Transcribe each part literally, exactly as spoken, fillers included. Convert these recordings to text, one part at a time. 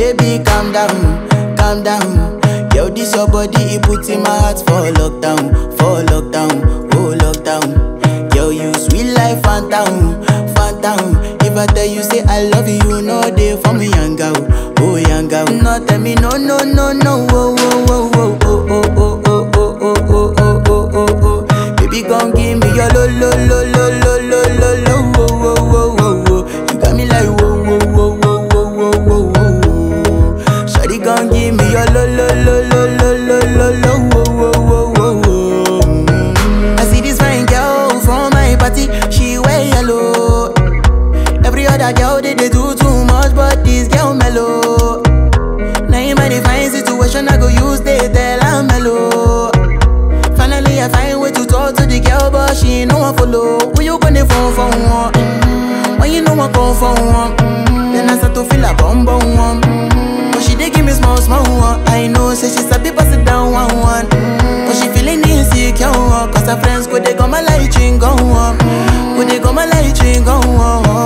Baby, calm down, calm down. Yo, this your body, it puts in my heart for lockdown, for lockdown, oh lockdown. Yo, you sweet life, phantom, phantom. If I tell you, say I love you, no day for me, young girl, oh young girl. No, tell me, no, no, no, no, oh, oh, oh, oh, oh, oh, oh, oh, oh, oh, oh, oh, oh, oh, oh. Baby, gon' give me your lo, lo, lo, lo, lo, lo, lo, lo, oh, oh, oh, oh, oh. You got me like, oh, oh, oh, oh, oh, oh, oh, oh. Shawty gon' give me your lo, lo, lo. Girl, they, they do too much, but this girl mellow. Now in my divine situation, I go use they tell I'm mellow. Finally, I find way to talk to the girl, but she ain't no one follow. Who you gonna phone for one? Mm-hmm. When you know I call for one? Mm-hmm. Then I start to feel a bum bum one. Mm-hmm. But she dey give me small small one. I know, say she's a bit pass it down one one. Mm-hmm. But she feeling insecure, cause her friends go they come my light ring go on. Mm-hmm. Go they come my light ring go on.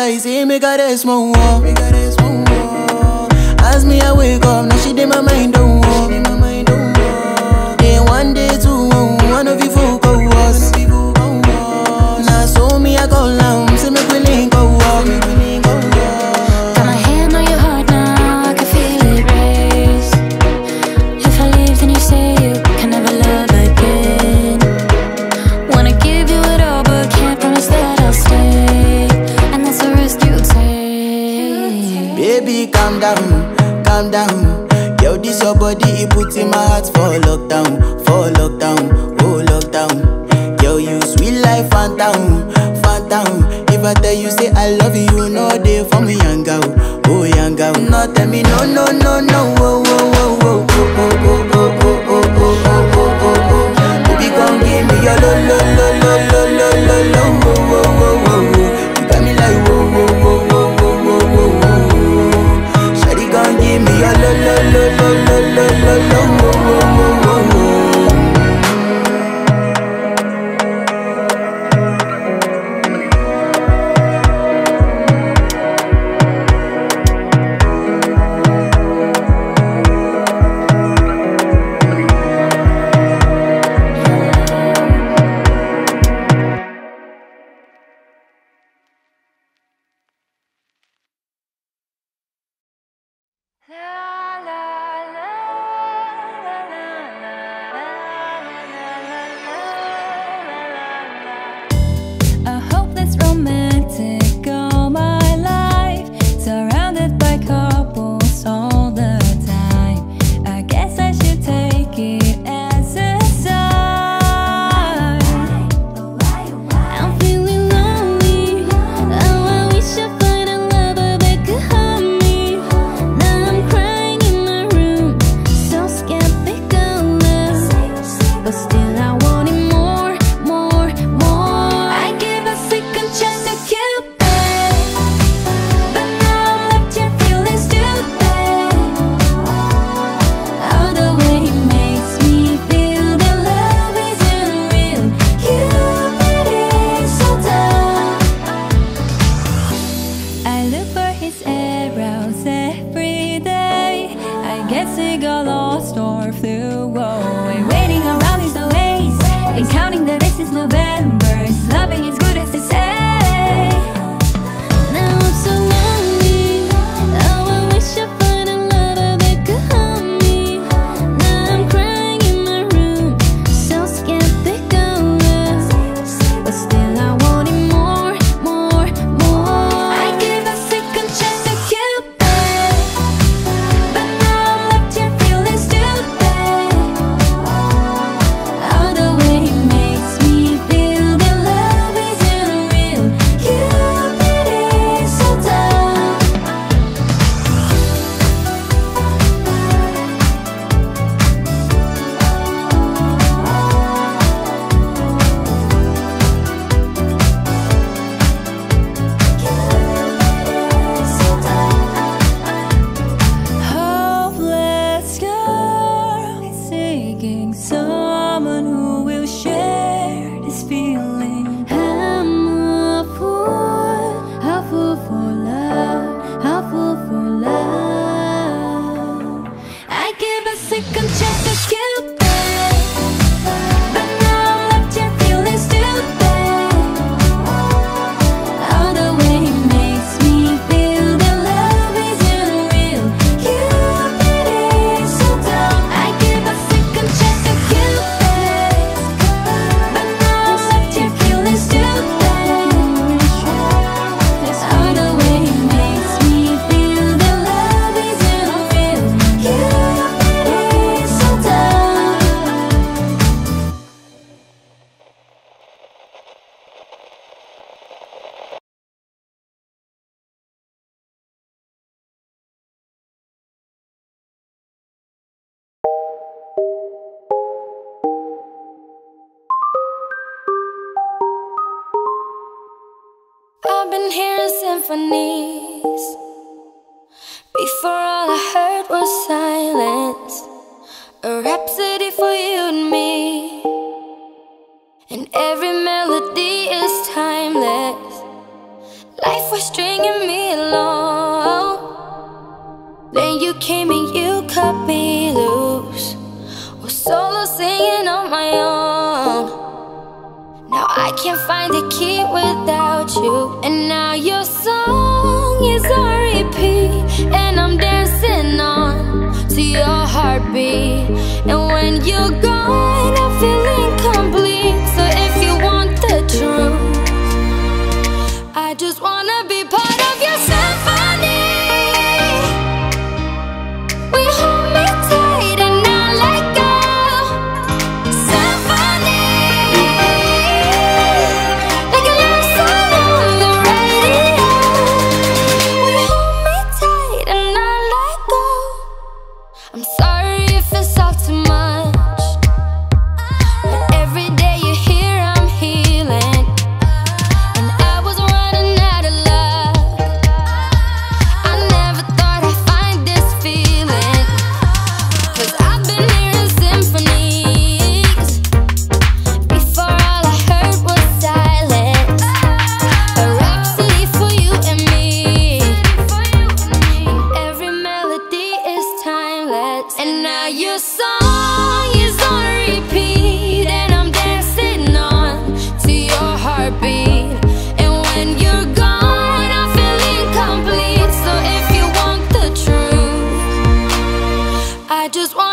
I say, make her rest more. As me I wake up, now she dey my mind don't walk. Day one, day two, one of you folk go us. Now so me I go down, say make we link go walk. Got my hand on your heart now, I can feel it race. If I leave then you say you can never love again. Wanna give you it all but can't promise that I'll stay. Baby, calm down, calm down. Yo, this your body, it puts in my heart for lockdown, for lockdown, oh lockdown. Yo, you sweet life, phantom, phantom. If I tell you, say I love you, no day for me, young girl, oh young girl. No, tell me, no, no, no, no, oh, oh, oh, oh, oh, oh, oh, oh, oh, oh, oh, oh, oh, oh. Baby, come give me your lo, lo, lo, lo, lo, lo, lo, lo, oh, oh, oh, oh. You got me like, oh, oh, oh. La la la la la la la la la la la la. I've been hearing symphonies. Before all I heard was silence, a rhapsody for you and me. And every melody is timeless. Life was stringing me along. Then you came and you cut me loose. Was solo singing on my own. Now I can't find a key without you. And now your song is on repeat, and I'm dancing on to your heartbeat. And when you're gone, I feel incomplete. So if you want the truth, I just wanna be part of your symphony. We hold me tight and not let go. Symphony. Just one.